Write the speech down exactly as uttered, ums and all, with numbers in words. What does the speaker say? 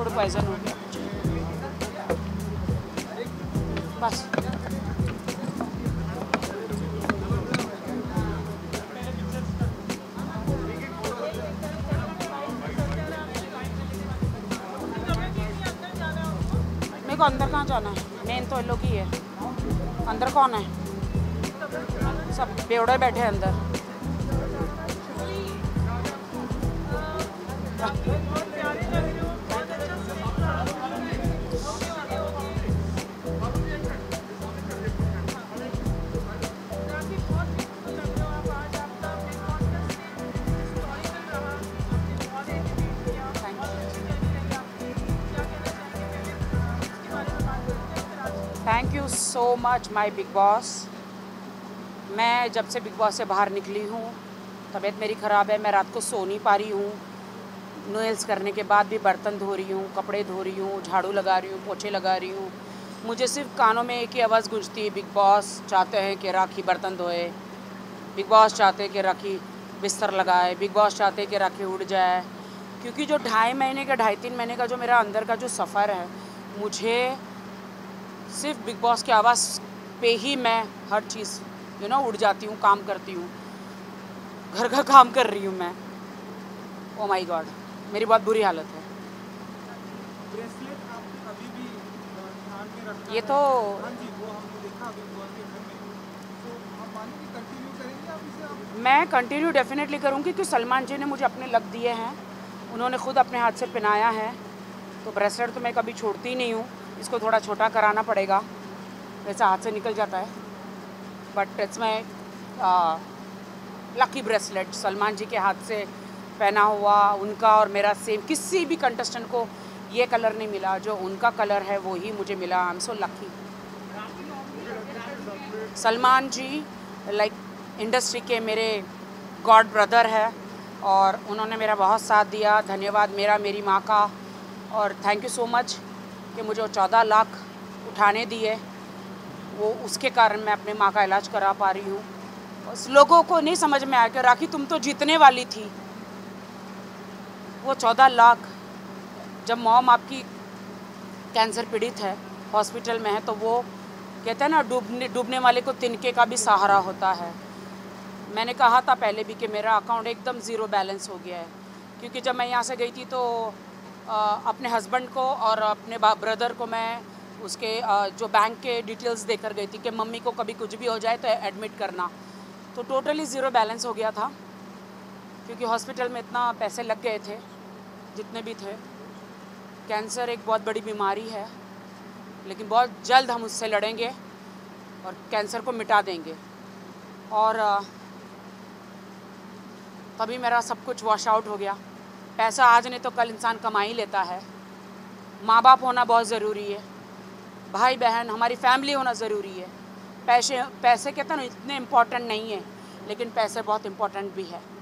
थोड़ा पॉइजन हो गया बस। मेरे को अंदर कहाँ जाना है, मेन तो लोग ही है। अंदर कौन है? सब बेवड़े बैठे हैं अंदर। Thank you so much my big boss. मैं जब से बिग बॉस से बाहर निकली हूँ तबीयत मेरी ख़राब है, मैं रात को सो नहीं पा रही हूँ। नोयल्स करने के बाद भी बर्तन धो रही हूँ, कपड़े धो रही हूँ, झाड़ू लगा रही हूँ, पोछे लगा रही हूँ। मुझे सिर्फ कानों में एक ही आवाज़ गूंजती है, बिग बॉस चाहते हैं कि राखी बर्तन धोए, बिग बॉस चाहते हैं कि राखी बिस्तर लगाए, बिग बॉस चाहते हैं कि राखी उड़ जाए। क्योंकि जो ढाई महीने का ढाई तीन महीने का जो मेरा अंदर का जो सफ़र है, मुझे सिर्फ बिग बॉस की आवाज़ पे ही मैं हर चीज़ यू नो उड़ जाती हूँ, काम करती हूँ, घर का काम कर रही हूँ मैं। ओ माय गॉड, मेरी बहुत बुरी हालत है। ब्रेसलेट आप अभी भी ध्यान में रखना, ये तो हां जी वो हमने देखा अभी बॉस के घर में, तो आप मानेंगे कंटिन्यू करेंगे आप इसे? मैं कंटिन्यू डेफिनेटली करूँगी क्योंकि सलमान जी ने मुझे अपने लग दिए हैं, उन्होंने खुद अपने हाथ से पहनाया है। तो ब्रेसलेट तो मैं कभी छोड़ती नहीं हूँ, इसको थोड़ा छोटा कराना पड़ेगा, वैसा हाथ से निकल जाता है। But it's my lucky bracelet, Salman ji के हाथ से पहना हुआ, उनका और मेरा सेम, किसी भी कंटेस्टेंट को ये कलर नहीं मिला, जो उनका कलर है वो ही मुझे मिला। I am so lucky. Salman ji like industry के मेरे गॉड ब्रदर है और उन्होंने मेरा बहुत साथ दिया। धन्यवाद मेरा मेरी माँ का, और थैंक यू सो मच कि मुझे चौदह लाख उठाने दिए, वो उसके कारण मैं अपने माँ का इलाज करा पा रही हूँ। बस लोगों को नहीं समझ में आया कि राखी तुम तो जीतने वाली थी, वो चौदह लाख जब मॉम आपकी कैंसर पीड़ित है, हॉस्पिटल में है, तो वो कहते हैं ना डूबने डूबने वाले को तिनके का भी सहारा होता है। मैंने कहा था पहले भी कि मेरा अकाउंट एकदम ज़ीरो बैलेंस हो गया है, क्योंकि जब मैं यहाँ से गई थी तो Uh, अपने हस्बैंड को और अपने ब्रदर को मैं उसके uh, जो बैंक के डिटेल्स देकर गई थी कि मम्मी को कभी कुछ भी हो जाए तो एडमिट करना, तो टोटली ज़ीरो बैलेंस हो गया था क्योंकि हॉस्पिटल में इतना पैसे लग गए थे जितने भी थे। कैंसर एक बहुत बड़ी बीमारी है, लेकिन बहुत जल्द हम उससे लड़ेंगे और कैंसर को मिटा देंगे। और uh, तभी मेरा सब कुछ वॉश आउट हो गया। पैसा आज नहीं तो कल इंसान कमा ही लेता है। माँ बाप होना बहुत ज़रूरी है, भाई बहन हमारी फैमिली होना ज़रूरी है। पैसे पैसे कहते हैं ना इतने इम्पॉर्टेंट नहीं है, लेकिन पैसे बहुत इम्पॉर्टेंट भी है।